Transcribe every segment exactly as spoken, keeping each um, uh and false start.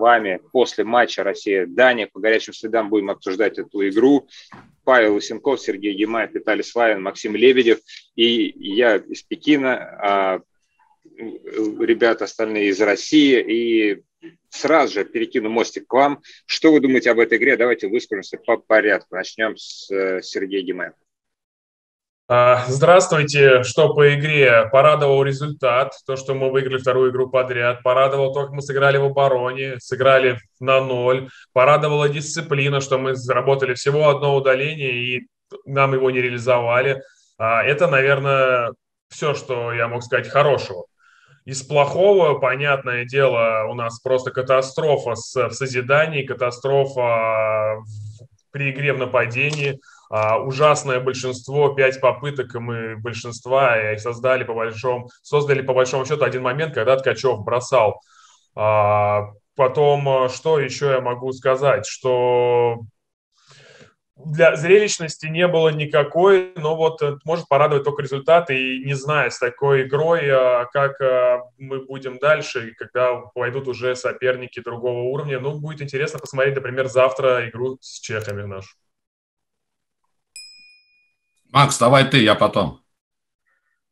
вами после матча Россия-Дания. По горячим следам будем обсуждать эту игру. Павел Лысенков, Сергей Гимаев, Виталий Славин, Максим Лебедев и я из Пекина, а ребята остальные из России. И сразу же перекину мостик к вам. Что вы думаете об этой игре? Давайте выскажемся по порядку. Начнем с Сергея Гимаева. Здравствуйте. Что по игре? Порадовал результат, то, что мы выиграли вторую игру подряд. Порадовал то, как мы сыграли в обороне, сыграли на ноль. Порадовала дисциплина, что мы заработали всего одно удаление, и нам его не реализовали. Это, наверное, все, что я мог сказать хорошего. Из плохого, понятное дело, у нас просто катастрофа в созидании, катастрофа при игре в нападении. Uh, ужасное большинство, пять попыток мы большинства и создали по большому, создали по большому счету один момент, когда Ткачев бросал. Uh, потом, что еще я могу сказать, что для зрелищности не было никакой, но вот может порадовать только результат, и не знаю, с такой игрой, как мы будем дальше, когда пойдут уже соперники другого уровня. Ну, будет интересно посмотреть, например, завтра игру с чехами нашу. Макс, давай ты, я потом.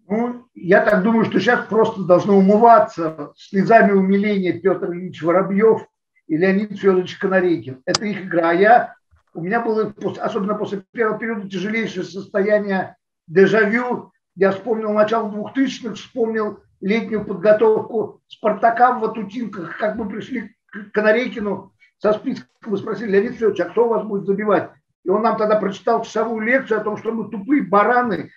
Ну, я так думаю, что сейчас просто должно умываться слезами умиления Петр Ильич Воробьев и Леонид Федорович Канарейкин. Это их игра. А я, у меня было, особенно после первого периода, тяжелейшее состояние дежавю. Я вспомнил начало двухтысячных, вспомнил летнюю подготовку Спартака в Атутинках, как мы пришли к Канарейкину со списком. Мы спросили: Леонид Федорович, а кто вас будет забивать? И он нам тогда прочитал часовую лекцию о том, что мы тупые бараны,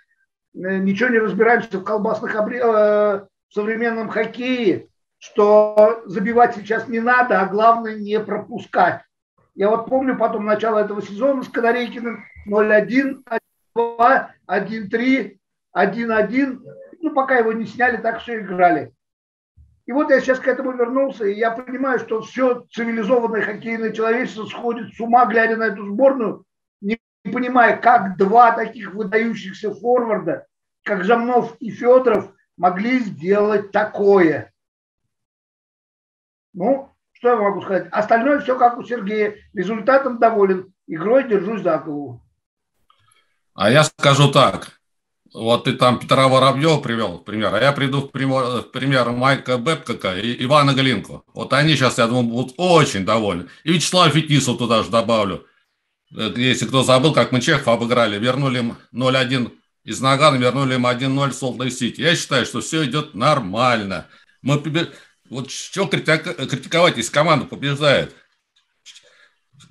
ничего не разбираемся в колбасных обре... в современном хоккее, что забивать сейчас не надо, а главное не пропускать. Я вот помню потом начало этого сезона с Канарейкиным ноль один, один два, один три, один один. Ну, пока его не сняли, так все играли. И вот я сейчас к этому вернулся, и я понимаю, что все цивилизованное хоккейное человечество сходит с ума, глядя на эту сборную, не понимая, как два таких выдающихся форварда, как Жамнов и Федоров, могли сделать такое. Ну, что я могу сказать? Остальное все как у Сергея. Результатом доволен. Игрой держусь за голову. А я скажу так. Вот ты там Петра Воробьева привел, пример, а я приду в пример, в пример Майка Бэбкока и Ивана Глинкова. Вот они сейчас, я думаю, будут очень довольны. И Вячеслав Фетисов туда же добавлю. Если кто забыл, как мы чехов обыграли, вернули им ноль один из Нагано, вернули им один ноль в Солт-Лейк-Сити. Я считаю, что все идет нормально. Мы, вот что критиковать, если команда побеждает?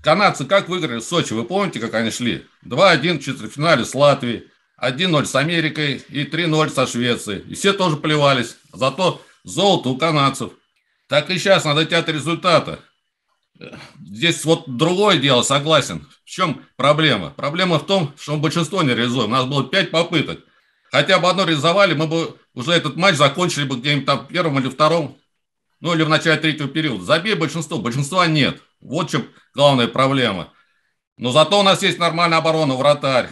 Канадцы как выиграли в Сочи? Вы помните, как они шли? два один в четвертьфинале с Латвией. один ноль с Америкой и три ноль со Швецией. И все тоже плевались. Зато золото у канадцев. Так и сейчас надо идти от результата. Здесь вот другое дело, согласен. В чем проблема? Проблема в том, что мы большинство не реализуем. У нас было пять попыток. Хотя бы одно реализовали, мы бы уже этот матч закончили бы где-нибудь там в первом или втором, ну или в начале третьего периода. Забей большинство, большинства нет. Вот в чем главная проблема. Но зато у нас есть нормальная оборона, вратарь.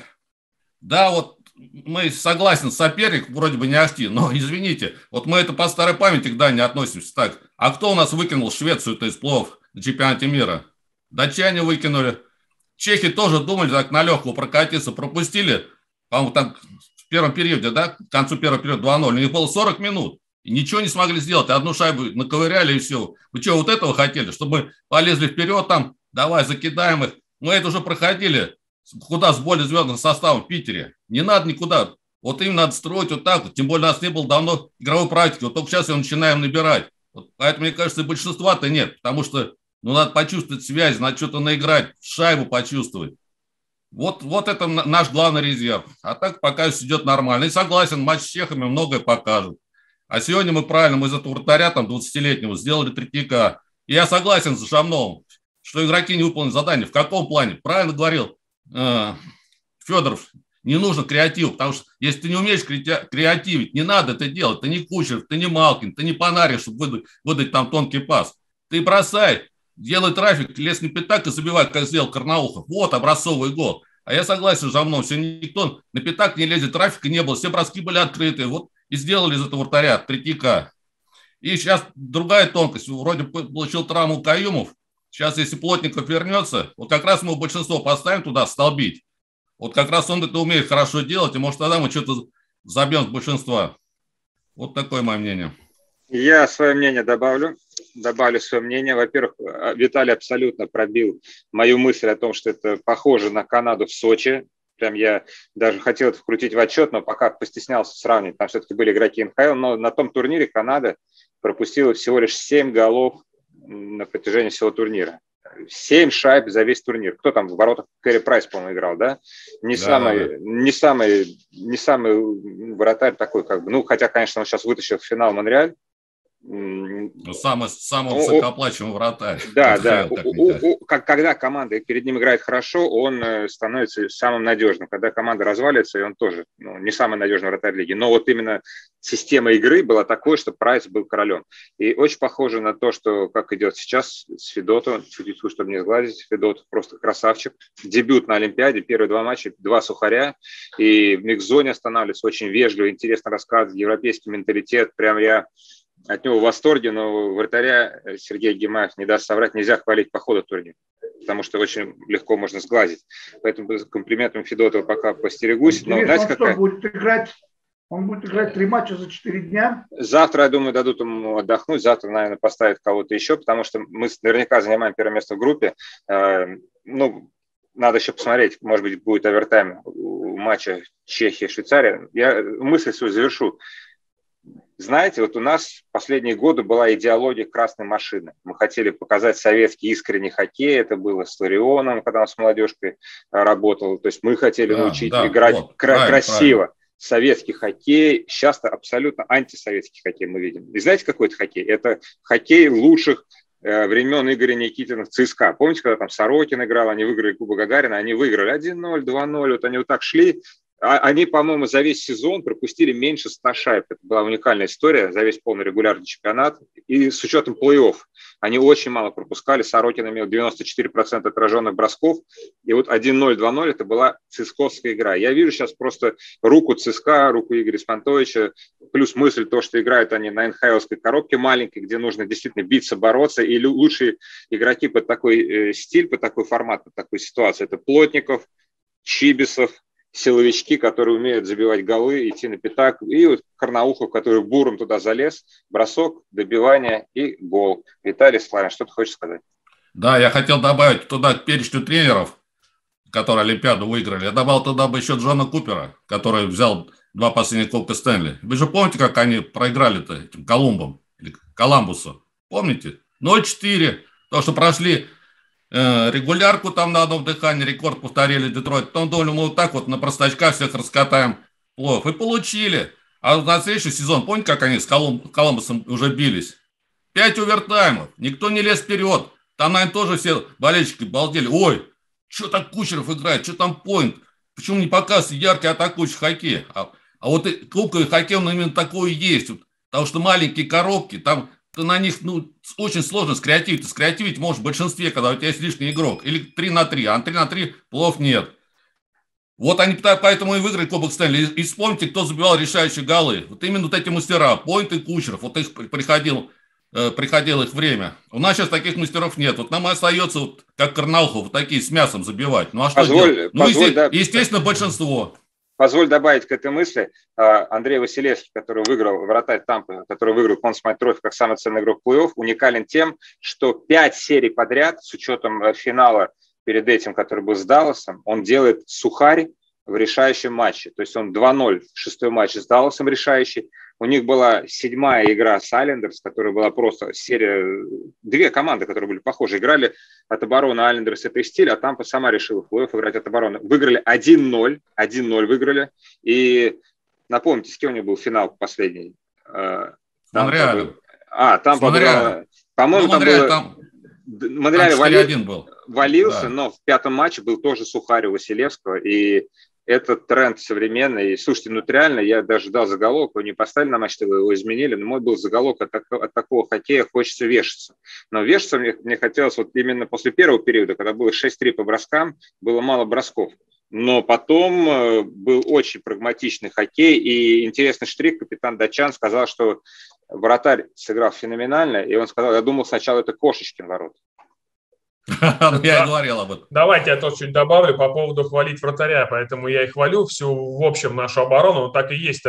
Да, вот мы согласен, соперник вроде бы не ахти, но извините, вот мы это по старой памяти к Дании относимся так. А кто у нас выкинул Швецию-то из плов на чемпионате мира? Датчане выкинули. Чехи тоже думали так на легкую прокатиться, пропустили, по-моему, там в первом периоде, да, к концу первого периода два ноль, у них было сорок минут, и ничего не смогли сделать, одну шайбу наковыряли и все. Вы что, вот этого хотели, чтобы мы полезли вперед там, давай закидаем их? Мы это уже проходили. Куда с более звездным составом в Питере. Не надо никуда. Вот им надо строить вот так вот. Тем более у нас не было давно игровой практики. Вот только сейчас ее начинаем набирать. Вот поэтому, мне кажется, и большинства-то нет. Потому что ну, надо почувствовать связь, надо что-то наиграть, шайбу почувствовать. Вот, вот это наш главный резерв. А так пока все идет нормально. И согласен, матч с чехами многое покажет. А сегодня мы правильно, мы из этого вратаря там двадцатилетнего сделали третьяка. И я согласен с Жамновым, что игроки не выполнили задание. В каком плане? Правильно говорил Федоров, не нужно креатив, потому что если ты не умеешь креативить, не надо это делать, ты не Кучеров, ты не Малкин, ты не Панарин, чтобы выдать, выдать там тонкий пас. Ты бросай, делай трафик, лезь на пятак и забивай, как сделал Карнаухов. Вот образцовый гол. А я согласен за мной, все никто на пятак не лезет, трафика не было, все броски были открытые. Вот и сделали из этого вратаря третьяка. И сейчас другая тонкость. Вроде получил травму Каюмов. Сейчас, если Плотников вернется, вот как раз мы большинство поставим туда столбить. Вот как раз он это умеет хорошо делать, и, может, тогда мы что-то забьем с большинства. Вот такое мое мнение. Я свое мнение добавлю. Добавлю свое мнение. Во-первых, Виталий абсолютно пробил мою мысль о том, что это похоже на Канаду в Сочи. Прям я даже хотел это вкрутить в отчет, но пока постеснялся сравнить. Там все-таки были игроки эн ха эл, но на том турнире Канада пропустила всего лишь семь голов на протяжении всего турнира. семь шайб за весь турнир. Кто там в воротах? Кэрри Прайс, по-моему, играл, да? Не, да, самый, да. Не, самый, не самый вратарь такой, как бы. Ну, хотя, конечно, он сейчас вытащил в финал Монреаль. Ну, самый, самый высокооплачиваемый вратарь. Да, это да. Хай, у, у, у, когда команда перед ним играет хорошо, он становится самым надежным. Когда команда разваливается, и он тоже ну, не самый надежный вратарь лиги. Но вот именно система игры была такой, что Прайс был королем. И очень похоже на то, что как идет сейчас с Федотом. Чуть-чуть, чтобы не сглазить. Федот просто красавчик. Дебют на Олимпиаде. Первые два матча, два сухаря. И в микс-зоне останавливается. Очень вежливо, интересно рассказывает. Европейский менталитет. Прям я... От него в восторге, но вратаря Сергей Гимаев не даст соврать, нельзя хвалить по ходу турнира, потому что очень легко можно сглазить. Поэтому с комплиментом Федотова пока постерегусь. Но, знаете, он какая... что, будет играть? Он будет играть три матча за четыре дня? Завтра, я думаю, дадут ему отдохнуть, завтра, наверное, поставят кого-то еще, потому что мы наверняка занимаем первое место в группе. Ну, надо еще посмотреть, может быть, будет овертайм у матча Чехия-Швейцария. Я мысль свою завершу. Знаете, вот у нас последние годы была идеология красной машины. Мы хотели показать советский искренний хоккей. Это было с Ларионом, когда он с молодежкой работал. То есть мы хотели да, научить да, играть вот, кра- правильно, красиво. Правильно. Советский хоккей. Сейчас-то абсолютно антисоветский хоккей мы видим. И знаете, какой это хоккей? Это хоккей лучших времен Игоря Никитина в ЦСКА. Помните, когда там Сорокин играл, они выиграли Кубок Гагарина, они выиграли один ноль, два ноль. Вот они вот так шли. Они, по-моему, за весь сезон пропустили меньше ста шайб. Это была уникальная история за весь полный регулярный чемпионат. И с учетом плей-офф они очень мало пропускали. Сорокин имел девяносто четыре процента отраженных бросков. И вот один ноль, два ноль – это была цисковская игра. Я вижу сейчас просто руку ЦСКА, руку Игоря Спантовича, плюс мысль то, что играют они на эн ха элской коробке маленькой, где нужно действительно биться, бороться. И лучшие игроки под такой стиль, под такой формат, под такую ситуацию – это Плотников, Чибисов, силовички, которые умеют забивать голы, идти на пятак, и вот Карнаухов, который буром туда залез, бросок, добивание и гол. Виталий Славин, что ты хочешь сказать? Да, я хотел добавить туда к перечню тренеров, которые Олимпиаду выиграли. Я добавил туда бы еще Джона Купера, который взял два последних Кубка Стэнли. Вы же помните, как они проиграли-то этим Колумбом, или Коламбусу? Помните? ноль четыре. То, что прошли... регулярку там на одном дыхании, рекорд повторили Детройт. Потом думали, мы вот так вот на простачках всех раскатаем плов. И получили. А на следующий сезон, помните, как они с Колумб... Колумбусом уже бились? Пять овертаймов. Никто не лез вперед. Там, наверное, тоже все болельщики балдели. Ой, что так Кучеров играет? Что там Пойнт? Почему не показывает яркий атакующий хоккей? А, а вот и клубковый хоккей, он именно такой и есть. Вот, потому что маленькие коробки, там... на них ну, очень сложно скреативить. Скреативить можешь в большинстве, когда у тебя есть лишний игрок. Или три на три, а на три на три плов нет. Вот они поэтому и выиграли Кубок Стэнли. И вспомните, кто забивал решающие голы. Вот именно вот эти мастера, Пойнт и Кучеров. Вот их приходил, э, приходило их время. У нас сейчас таких мастеров нет. Вот нам и остается, вот, как Карнаухов, вот такие с мясом забивать. Ну а что позволь, делать? Ну, позволь, да. Естественно, большинство. Позволь добавить к этой мысли Андрей Василевский, который выиграл, вратарь Тампы, который выиграл Консмайт Трофи как самый ценный игрок плей-офф, уникален тем, что пять серий подряд, с учетом финала перед этим, который был с Далласом, он делает сухарь в решающем матче. То есть он два ноль в шестой матче с Далласом решающий. У них была седьмая игра с Айлендерс, которая была просто серия... Две команды, которые были похожи, играли от обороны Айлендерс этой стиль, а Тампа сама решила в плей-офф играть от обороны. Выиграли один ноль, один ноль выиграли. И напомните, с кем у них был финал последний? С Монреалем. А, Тампа... Монреалем. По-моему, там было... Там... Монреаль вали... был. валился, да. Но в пятом матче был тоже сухарь у Василевского, и... Это тренд современный. И, слушайте, ну реально, я даже дал заголовок, его не поставили на матч, чтобы его изменили, но мой был заголовок: от, от такого хоккея хочется вешаться. Но вешаться мне, мне хотелось вот именно после первого периода, когда было шесть три по броскам, было мало бросков. Но потом был очень прагматичный хоккей, и интересный штрих, капитан Датчан сказал, что вратарь сыграл феноменально, и он сказал, я думал сначала это Кошечкин ворот. Я и говорил об этом. Давайте я тоже чуть добавлю по поводу хвалить вратаря, поэтому я и хвалю всю, в общем, нашу оборону. Так и есть.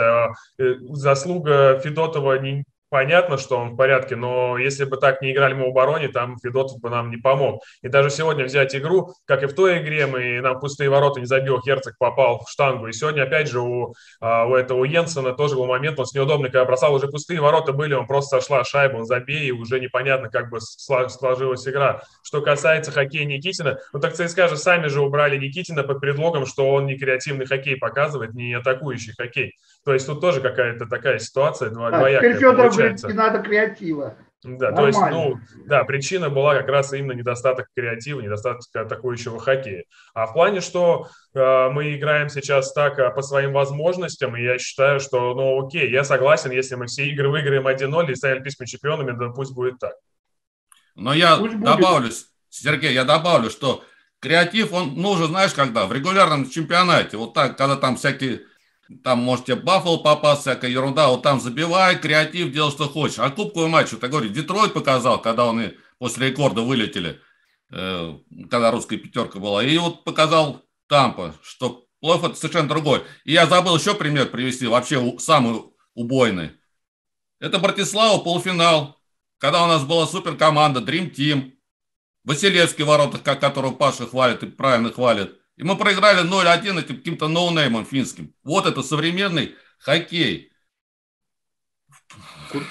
Заслуга Федотова не... Понятно, что он в порядке, но если бы так не играли мы в обороне, там Федотов бы нам не помог. И даже сегодня взять игру, как и в той игре, мы нам пустые ворота не забил, Херцог попал в штангу. И сегодня опять же у, у этого Йенсена тоже был момент, он с неудобной, когда бросал, уже пустые ворота были, он просто сошла шайба, он забей, и уже непонятно, как бы сложилась игра. Что касается хоккея Никитина, ну так ЦСКА же сами же убрали Никитина под предлогом, что он не креативный хоккей показывает, не атакующий хоккей. То есть тут тоже какая-то такая ситуация двоякая получается. Не надо креатива. Да, то есть, ну, да, причина была как раз именно недостаток креатива, недостаток атакующего хоккея. А в плане, что э, мы играем сейчас так а, по своим возможностям, и я считаю, что, ну, окей, я согласен, если мы все игры выиграем один ноль и станем олимпийскими чемпионами, да пусть будет так. Но я пусть добавлю, будет. Сергей, я добавлю, что креатив, он нужен, знаешь, когда? В регулярном чемпионате, вот так, когда там всякие... Там, можете баффл попасть, всякая ерунда. Вот там забивай, креатив, делай, что хочешь. А кубковый матч, вот я говорю, Детройт показал, когда он и после рекорда вылетели, э, когда русская пятерка была. И вот показал Тампа, что плов это совершенно другой. И я забыл еще пример привести, вообще у, самый убойный. Это Братислава, полуфинал, когда у нас была суперкоманда, Dream Team. Василевский в воротах, которого Паша хвалит и правильно хвалит. И мы проиграли ноль один этим каким-то ноунеймом финским. Вот это современный хоккей.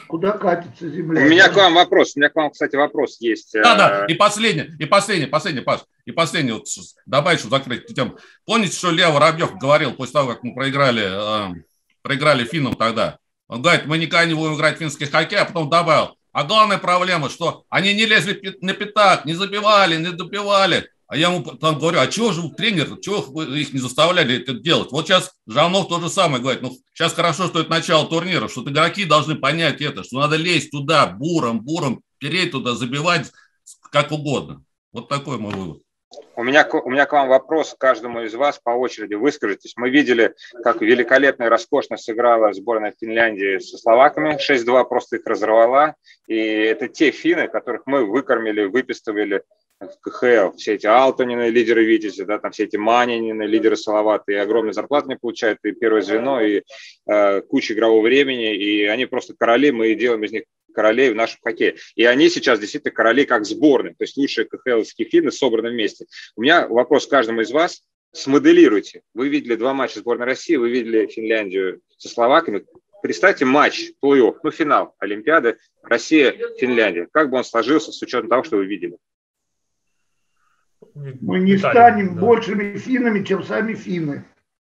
Куда катится земля? У меня к вам вопрос. У меня к вам, кстати, вопрос есть. Да, да. И последнее, и последнее, последнее, Паш. И последнее, вот, добавить, чтобы закрыть тему. Помните, что Лео Воробьев говорил после того, как мы проиграли, э, проиграли финнам тогда? Он говорит, мы никогда не будем играть в финский хоккей, а потом добавил. А главная проблема, что они не лезли на пятак, не забивали, не добивали. А я ему там говорю, а чего же тренер, чего их не заставляли это делать? Вот сейчас Жамнов то же самое говорит. Ну, сейчас хорошо, что это начало турнира, что игроки должны понять это, что надо лезть туда, буром, буром, переть туда, забивать как угодно. Вот такой мой вывод. У меня, у меня к вам вопрос, каждому из вас по очереди выскажитесь. Мы видели, как великолепно и роскошно сыграла сборная Финляндии со словаками. шесть-два просто их разорвала. И это те финны, которых мы выкормили, выпестовали в КХЛ, все эти Алтонины, лидеры Витязи, да, там все эти Манинины, лидеры Салавата, и огромные зарплаты не получают, и первое звено, и э, куча игрового времени, и они просто короли, мы делаем из них королей в нашем хоккее. И они сейчас действительно короли как сборные, то есть лучшие КХЛовские финны собраны вместе. У меня вопрос к каждому из вас, смоделируйте. Вы видели два матча сборной России, вы видели Финляндию со словаками. Представьте матч, плей-офф, ну финал Олимпиады, Россия-Финляндия. Как бы он сложился с учетом того, что вы видели? Мы не Виталий, станем да. большими финнами, чем сами финны.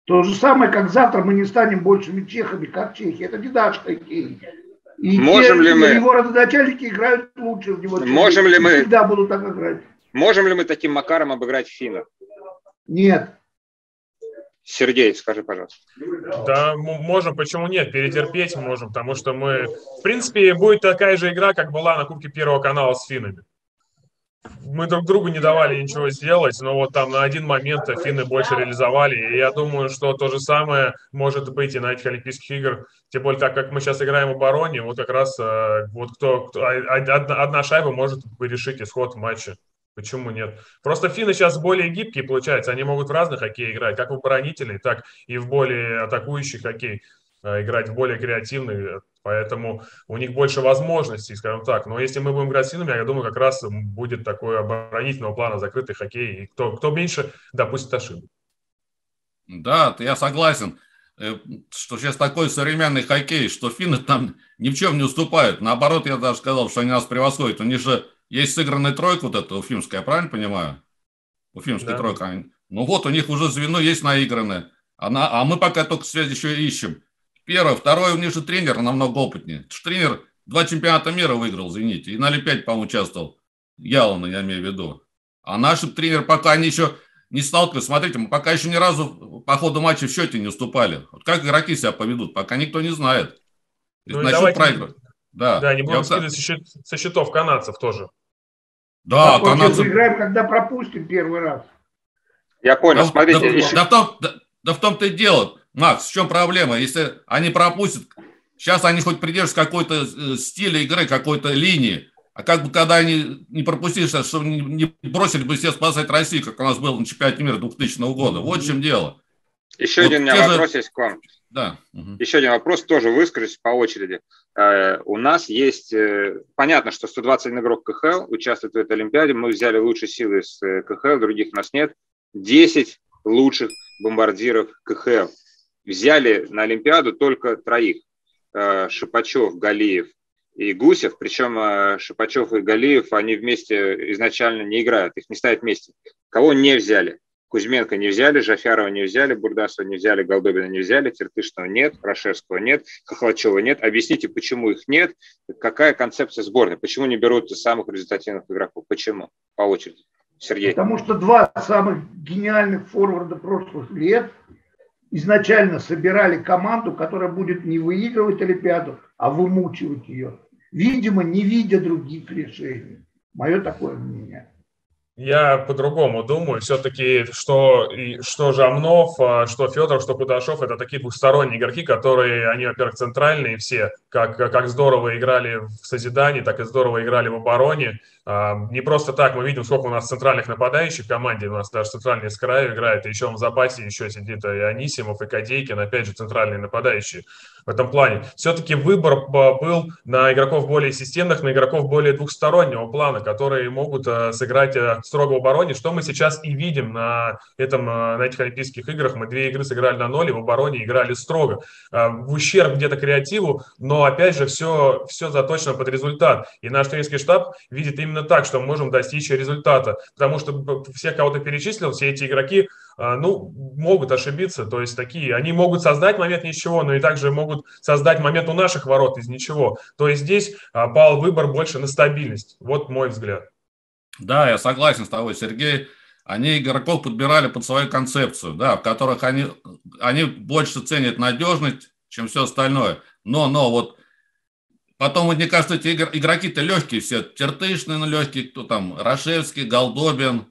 То же самое, как завтра мы не станем большими чехами, как чехи. Это не наш хоккей. И можем те, ли мы... его родоначальники играют лучше в него. Можем ли мы... Всегда будут так играть. Можем ли мы таким макаром обыграть финнов? Нет. Сергей, скажи, пожалуйста. Да, можем, почему нет, перетерпеть можем, потому что мы... В принципе, будет такая же игра, как была на Кубке Первого канала с финнами. Мы друг другу не давали ничего сделать, но вот там на один момент финны больше реализовали. И я думаю, что то же самое может быть и на этих Олимпийских играх. Тем более, так как мы сейчас играем в обороне, вот как раз вот кто, кто одна шайба может решить исход матча. Почему нет? Просто финны сейчас более гибкие, получается. Они могут в разных хоккей играть, как в оборонительный, так и в более атакующий хоккей. Играть в более креативный, поэтому у них больше возможностей, скажем так. Но если мы будем играть с финнами, я думаю, как раз будет такой оборонительного плана закрытый хоккей. И кто, кто меньше, допустит ошибок. Да, я согласен, что сейчас такой современный хоккей, что финны там ни в чем не уступают. Наоборот, я даже сказал, что они нас превосходят. У них же есть сыгранная тройка вот эта уфимская, я правильно понимаю? Уфимская да. тройка. Ну вот, у них уже звено есть наигранное. Она, а мы пока только связь еще ищем. Первое. Второе, у них же тренер намного опытнее. Тренер два чемпионата мира выиграл, извините. И на Олимпиаде, по-моему, участвовал. Ялана, я имею в виду. А наши тренеры пока они еще не сталкиваются. Смотрите, мы пока еще ни разу по ходу матча в счете не уступали. Вот как игроки себя поведут, пока никто не знает. Ну и давайте... проигрывать. Да. да, не будем я... скидывать со счетов канадцев тоже. Да, а канадцы... Мы играем, когда пропустим первый раз. Я понял, да, смотрите. Да, еще... да, в том, да, да в том-то и дело. Макс, в чем проблема? Если они пропустят, Сейчас они хоть придерживаются какой-то стиля игры, какой-то линии. А как бы, когда они не пропустили, чтобы не бросили бы все спасать Россию, как у нас было на чемпионате мира двухтысячного года. Вот в чем дело. Еще вот один у меня вопрос же... есть к вам. Да. Угу. Еще один вопрос, тоже выскажусь по очереди. Э, у нас есть... Э, понятно, что сто двадцать один игрок ка ха эл участвует в этой Олимпиаде. Мы взяли лучшие силы из э, ка ха эл, других у нас нет. десять лучших бомбардиров ка ха эл. Взяли на Олимпиаду только троих. Э, Шипачев, Галиев и Гусев, причем Шипачев и Галиев, они вместе изначально не играют, их не ставят вместе. Кого не взяли? Кузьменко не взяли, Жафярова не взяли, Бурдасова не взяли, Голдобина не взяли, Тертышного нет, Рашевского нет, Хохлачева нет. Объясните, почему их нет, какая концепция сборной, почему не берут самых результативных игроков, почему? По очереди. Сергей. Потому что два самых гениальных форварда прошлых лет изначально собирали команду, которая будет не выигрывать Олимпиаду, а вымучивать ее. Видимо, не видя других решений. Мое такое мнение. Я по-другому думаю. Все-таки, что, что Жамнов, что Федоров, что Кудашов, это такие двухсторонние игроки, которые, они, во-первых, центральные все, как, как здорово играли в созидании, так и здорово играли в обороне. Не просто так, мы видим, сколько у нас центральных нападающих в команде, у нас даже центральный с краю играет, и еще в запасе еще сидит и Анисимов, и Кадейкин, опять же, центральные нападающие. В этом плане все-таки выбор был на игроков более системных, на игроков более двухстороннего плана, которые могут сыграть строго в обороне, что мы сейчас и видим на, этом, на этих Олимпийских играх. Мы две игры сыграли на ноль, и в обороне играли строго, в ущерб где-то креативу, но опять же все, все заточено под результат. И наш тренерский штаб видит именно так, что мы можем достичь результата, потому что все, кого ты перечислил, все эти игроки, ну, могут ошибиться, то есть такие, они могут создать момент ничего, но и также могут создать момент у наших ворот из ничего. То есть здесь пал выбор больше на стабильность. Вот мой взгляд. Да, я согласен с тобой, Сергей. Они игроков подбирали под свою концепцию, да, в которых они, они больше ценят надежность, чем все остальное. Но, но вот потом, мне кажется, эти игроки-то легкие все. Тертышный, ну, легкий, кто там, Рашевский, Голдобин,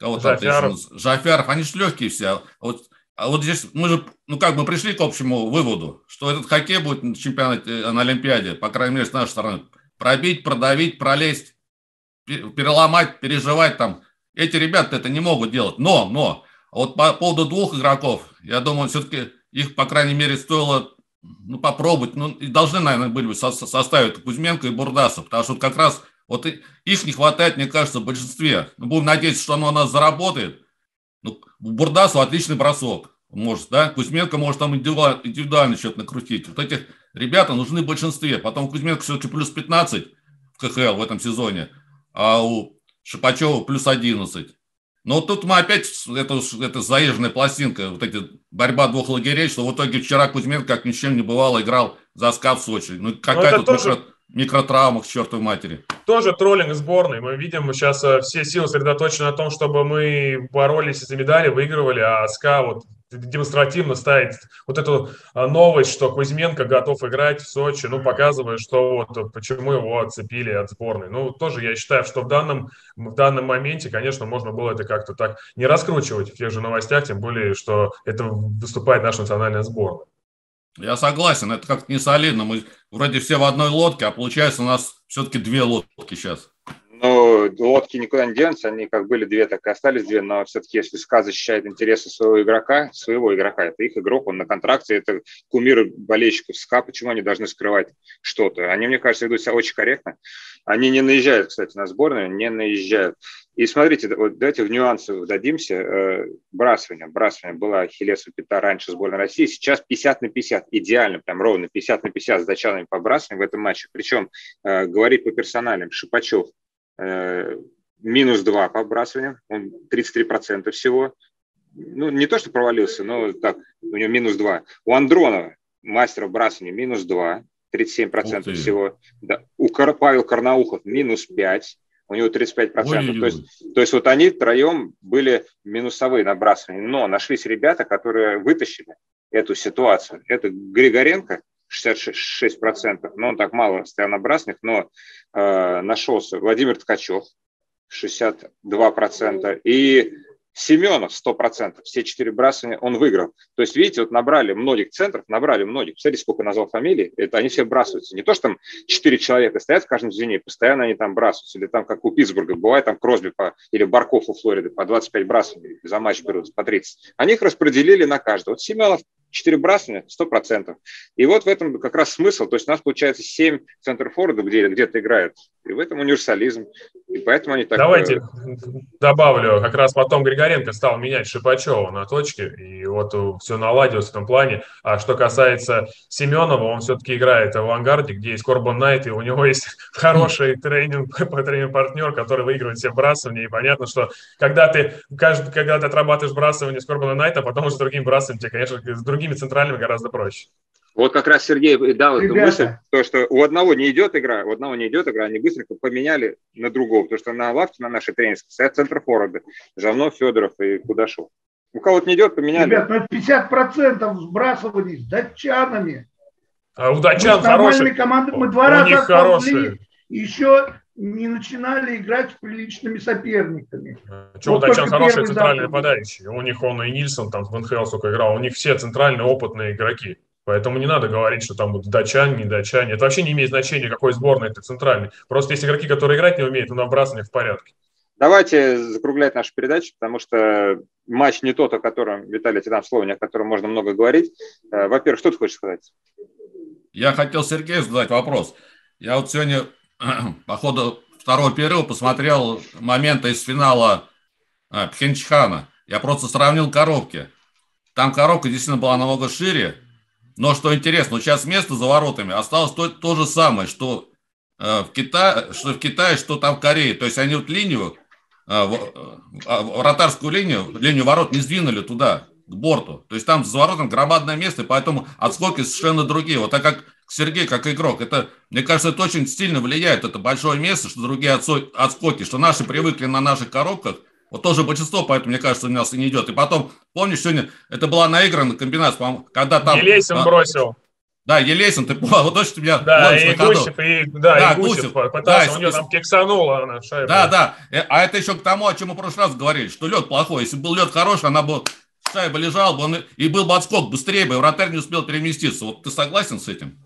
кого-то Жафяров. Жафяров, они же легкие все. Вот, а вот здесь мы же, ну как, мы пришли к общему выводу, что этот хоккей будет на чемпионате, на Олимпиаде, по крайней мере, с нашей стороны. Пробить, продавить, пролезть, переломать, переживать там. Эти ребята это не могут делать. Но, но, вот по поводу двух игроков, я думаю, все-таки их, по крайней мере, стоило... Ну, попробовать. Ну, и должны, наверное, были бы составить Кузьменко и Бурдасов, потому что вот как раз вот их не хватает, мне кажется, в большинстве. Ну, будем надеяться, что оно у нас заработает. Ну, Бурдасов отличный бросок. Может, да? Кузьменко может там индивидуально что-то накрутить. Вот этих ребята нужны в большинстве. Потом Кузьменко все-таки плюс пятнадцать в ка ха эл в этом сезоне, а у Шипачева плюс одиннадцать. Но вот тут мы опять, это, это заезженная пластинка, вот эта борьба двух лагерей, что в итоге вчера Кузьменко, как ни с чем не бывало, играл за ЦСКА в Сочи. Ну, какая тут тоже... микро... микротравма к чертовой матери. Тоже троллинг сборной. Мы видим, сейчас все силы сосредоточены на том, чтобы мы боролись за медали, выигрывали, а ЦСКА вот демонстративно ставит вот эту новость, что Кузьменко готов играть в Сочи, ну, показывая, что вот почему его отцепили от сборной. Ну, тоже я считаю, что в данном, в данном моменте, конечно, можно было это как-то так не раскручивать в тех же новостях, тем более, что это выступает наша национальная сборная. Я согласен, это как-то не солидно. Мы вроде все в одной лодке, а получается у нас все-таки две лодки сейчас. Ну, лодки никуда не денутся, они как были две, так и остались две, но все-таки если ЦСКА защищает интересы своего игрока, своего игрока, это их игрок, он на контракте, это кумир болельщиков ЦСКА, почему они должны скрывать что-то? Они, мне кажется, ведут себя очень корректно. Они не наезжают, кстати, на сборную, не наезжают. И смотрите, вот давайте в нюансы дадимся. Брасывание. Брасывание была ахиллесова пята раньше сборной России. Сейчас пятьдесят на пятьдесят. Идеально, прям ровно пятьдесят на пятьдесят с дачалами по брасыванию в этом матче. Причем, говорить по персоналям, Шипачев минус два по брасыванию. Он тридцать три процента всего. Ну, не то, что провалился, но так, у него минус два. У Андронова, мастера брасывания, минус два. тридцать семь процентов всего. Да. У Кар- Павел Карнаухов минус пять. У него тридцать пять процентов. Ой, то, есть, то есть вот они втроем были минусовые на брасывании. Но нашлись ребята, которые вытащили эту ситуацию. Это Григоренко, шестьдесят шесть процентов. Но он так мало стоял на брасываниях, но э, нашелся Владимир Ткачев, шестьдесят два процента. И Семенов сто процентов, все четыре бросания он выиграл. То есть, видите, вот набрали многих центров, набрали многих. Посмотрите, сколько назвал фамилий, это они все бросаются. Не то, что там четыре человека стоят в каждом звене, постоянно они там бросаются. Или там, как у Питтсбурга, бывает там Кросби по, или Барков у Флориды по двадцать пять бросаний за матч берут, по тридцать. Они их распределили на каждого. Вот Семенов четыре бросания сто процентов. И вот в этом как раз смысл. То есть у нас получается семь центрфорвардов где-то где играют. И в этом универсализм. И поэтому они так... Давайте добавлю. Как раз потом Григоренко стал менять Шипачева на точке. И вот все наладилось в этом плане. А что касается Семенова, он все-таки играет в «Авангарде», где есть Корбан Найт, и у него есть хороший тренинг, тренинг-партнер, который выигрывает все брасывания. И понятно, что когда ты, когда ты отрабатываешь брасывание с Корбаном Найтом, потом уже с другим брасыванием, тебе, конечно, с другими центральными гораздо проще. Вот как раз Сергей дал эту мысль, то, что у одного не идет игра, у одного не идет игра, они быстренько поменяли на другого, потому что на лавке, на нашей тренерской, стоят центрфорварды, Жамнов, Федоров и Кудашов. У кого-то не идет, поменяли. Ребят, ну пятьдесят процентов сбрасывались с датчанами. А у датчан хорошие. Мы два раза отползли, еще не начинали играть с приличными соперниками. Че, вот у датчан хорошие центральные нападающие. У них он и Нильсон там в эн ха эл сколько играл, у них все центральные опытные игроки. Поэтому не надо говорить, что там будут датчане, не датчане. Это вообще не имеет значения, какой сборной это центральный. Просто есть игроки, которые играть не умеют, но на вбрасывание в порядке. Давайте закруглять нашу передачу, потому что матч не тот, о котором, Виталий, тебе дам слово, о котором можно много говорить. Во-первых, что ты хочешь сказать? Я хотел Сергею задать вопрос. Я вот сегодня по ходу второго перерыва посмотрел моменты из финала Пхенчхана. Я просто сравнил коробки. Там коробка действительно была намного шире. Но что интересно, сейчас место за воротами осталось то, то же самое, что, э, в Кита... что в Китае, что там в Корее. То есть они вот линию, э, вратарскую линию, линию ворот не сдвинули туда, к борту. То есть там за воротом громадное место, поэтому отскоки совершенно другие. Вот так как Сергей, как игрок, это, мне кажется, это очень сильно влияет, это большое место, что другие отскоки, что наши привыкли на наших коробках. Вот тоже большинство, поэтому, мне кажется, у нас и не идет. И потом, помнишь, сегодня это была наигранная комбинация, когда там... Елесин а, бросил. Да, Елесин, ты вот точно меня... Да, и Гусев, и, да, да, и Гусев пытался, да, у него там кексанула она шайба. Да, да, а это еще к тому, о чем мы в прошлый раз говорили, что лед плохой. Если был лед хороший, она бы, шайба лежала бы, он, и был бы отскок быстрее бы, вратарь не успел переместиться. Вот ты согласен с этим?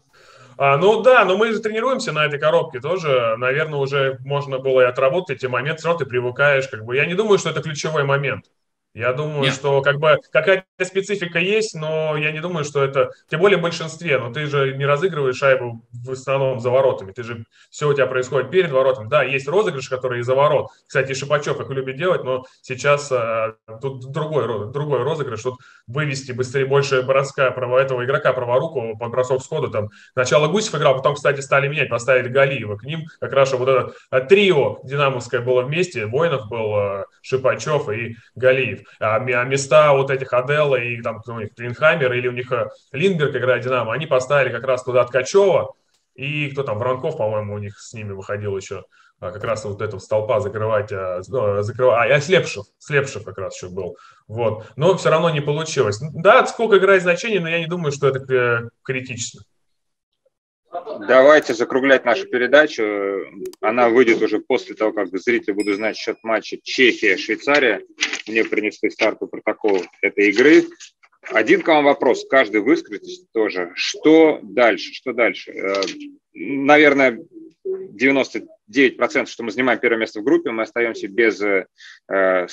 А, ну да, но мы же тренируемся на этой коробке тоже. Наверное, уже можно было и отработать эти моменты, все равно ты привыкаешь. Как бы. Я не думаю, что это ключевой момент. Я думаю, Нет. что как бы какая-то специфика есть, но я не думаю, что это... Тем более в большинстве, но ты же не разыгрываешь шайбу в основном за воротами. Ты же все у тебя происходит перед воротами. Да, есть розыгрыши, которые из-за ворот. Кстати, Шипачев их любит делать, но сейчас а, тут другой, другой розыгрыш. Тут вывести быстрее, больше броска право этого игрока, праворуку, под бросок сходу. Там. Сначала Гусев играл, потом, кстати, стали менять, поставили Галиева к ним. Как раз вот это а, трио динамовское было вместе. Воинов был, а, Шипачев и Галиев. А места вот этих Аделла и там у них Линхаммер или у них Линдберг играет «Динамо», они поставили как раз туда Ткачева и кто там, Воронков, по-моему, у них с ними выходил еще как раз вот этого столпа закрывать, ну, закрывать, а, а Слепшев, Слепшев как раз еще был, вот, но все равно не получилось. Да, сколько играет значение, но я не думаю, что это критично. Давайте закруглять нашу передачу. Она выйдет уже после того, как зрители будут знать счет матча Чехия-Швейцария. Мне принесли стартовый протокол этой игры. Один к вам вопрос. Каждый выскажитесь тоже. Что дальше? Что дальше? Наверное, девяносто девять процентов, что мы занимаем первое место в группе, мы остаемся без,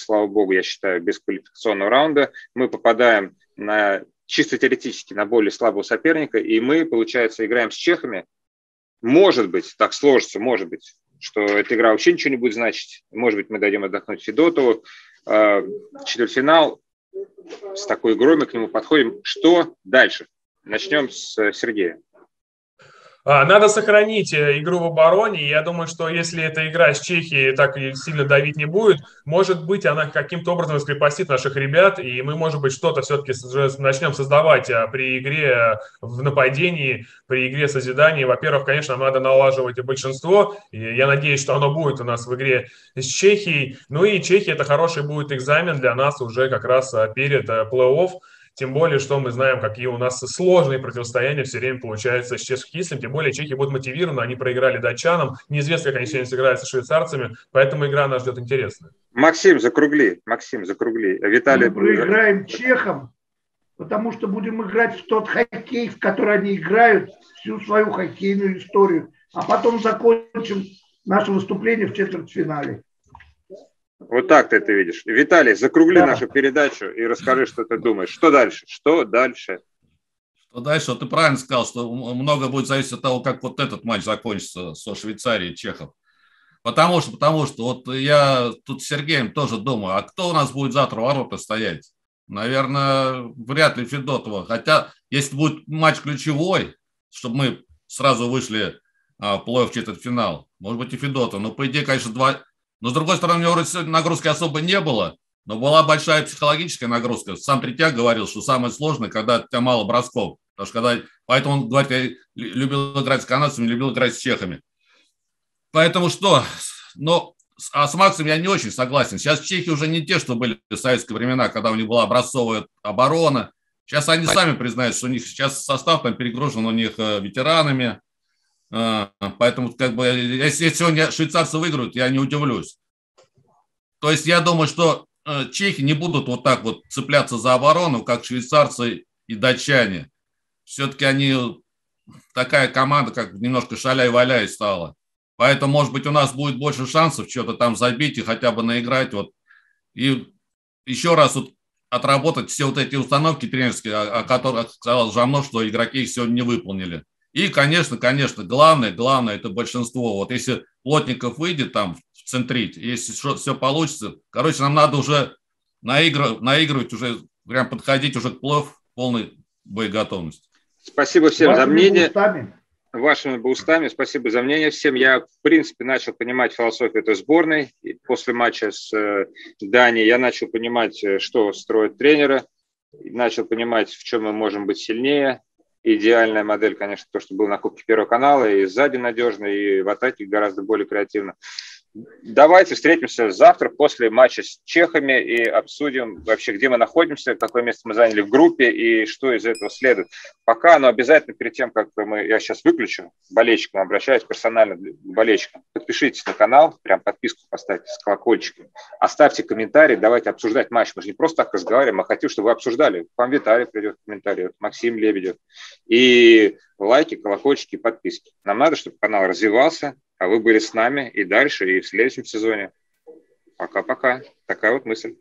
слава богу, я считаю, без квалификационного раунда. Мы попадаем на... чисто теоретически, на более слабого соперника, и мы, получается, играем с чехами. Может быть, так сложится, может быть, что эта игра вообще ничего не будет значить. Может быть, мы дадим отдохнуть Федотову. Четвертьфинал, с такой игрой мы к нему подходим. Что дальше? Начнем с Сергея. Надо сохранить игру в обороне. Я думаю, что если эта игра с Чехией так сильно давить не будет, может быть, она каким-то образом раскрепостит наших ребят, и мы, может быть, что-то все-таки начнем создавать при игре в нападении, при игре созидания. Во-первых, конечно, нам надо налаживать большинство. Я надеюсь, что оно будет у нас в игре с Чехией. Ну и Чехия – это хороший будет экзамен для нас уже как раз перед плей-офф. Тем более, что мы знаем, какие у нас сложные противостояния все время получаются с чехами. Тем более, чехи будут мотивированы, они проиграли датчанам. Неизвестно, как они сегодня сыграют со швейцарцами, поэтому игра нас ждет интересная. Максим, закругли. Максим, закругли. Виталий... Мы проиграем чехам, потому что будем играть в тот хоккей, в который они играют всю свою хоккейную историю. А потом закончим наше выступление в четвертьфинале. Вот так ты это видишь. Виталий, закругли да. нашу передачу и расскажи, что ты думаешь. Что дальше? Что дальше? Что дальше? Вот ты правильно сказал, что много будет зависеть от того, как вот этот матч закончится со Швейцарией, чехов. Потому что, потому что вот я тут с Сергеем тоже думаю, а кто у нас будет завтра ворота стоять? Наверное, вряд ли Федотова. Хотя, если будет матч ключевой, чтобы мы сразу вышли а, в плей-офф четвертьфинал, может быть и Федотова. Но, по идее, конечно, два... Но, с другой стороны, у него сегодня нагрузки особо не было, но была большая психологическая нагрузка. Сам Третьяк говорил, что самое сложное, когда у тебя мало бросков. Потому что когда... Поэтому он, говорит, я любил играть с канадцами, любил играть с чехами. Поэтому что? Но, а с Максом я не очень согласен. Сейчас чехи уже не те, что были в советские времена, когда у них была образцовая оборона. Сейчас они сами признают, что у них сейчас состав там перегружен у них ветеранами. Поэтому, как бы, если сегодня швейцарцы выиграют, я не удивлюсь. То есть я думаю, что чехи не будут вот так вот цепляться за оборону, как швейцарцы и датчане. Все-таки они такая команда, как немножко шаляй-валяй стала. Поэтому, может быть, у нас будет больше шансов что-то там забить и хотя бы наиграть. Вот. И еще раз вот отработать все вот эти установки тренерские, о которых сказал Жамнов, что игроки их сегодня не выполнили. И, конечно, конечно, главное, главное – это большинство. Вот если Плотников выйдет там в центрить, если все получится, короче, нам надо уже наигрывать, наигрывать уже прям подходить уже к плей-офф полной боеготовности. Спасибо всем за мнение. Вашими бы устами. Спасибо за мнение всем. Я, в принципе, начал понимать философию этой сборной. И после матча с Данией я начал понимать, что строит тренера. Начал понимать, в чем мы можем быть сильнее. Идеальная модель, конечно, то, что было на Кубке Первого канала. И сзади надежно, и в атаке гораздо более креативно. Давайте встретимся завтра после матча с чехами и обсудим вообще, где мы находимся, какое место мы заняли в группе и что из этого следует. Пока, но обязательно перед тем, как мы, я сейчас выключу, болельщикам обращаюсь персонально к болельщикам. Подпишитесь на канал, прям подписку поставьте с колокольчиком, оставьте комментарий, давайте обсуждать матч. Мы же не просто так разговариваем, а хотим, чтобы вы обсуждали. К вам Виталий придет комментарий, Максим Лебедев. И лайки, колокольчики, подписки. Нам надо, чтобы канал развивался. А вы были с нами и дальше, и в следующем сезоне. Пока-пока. Такая вот мысль.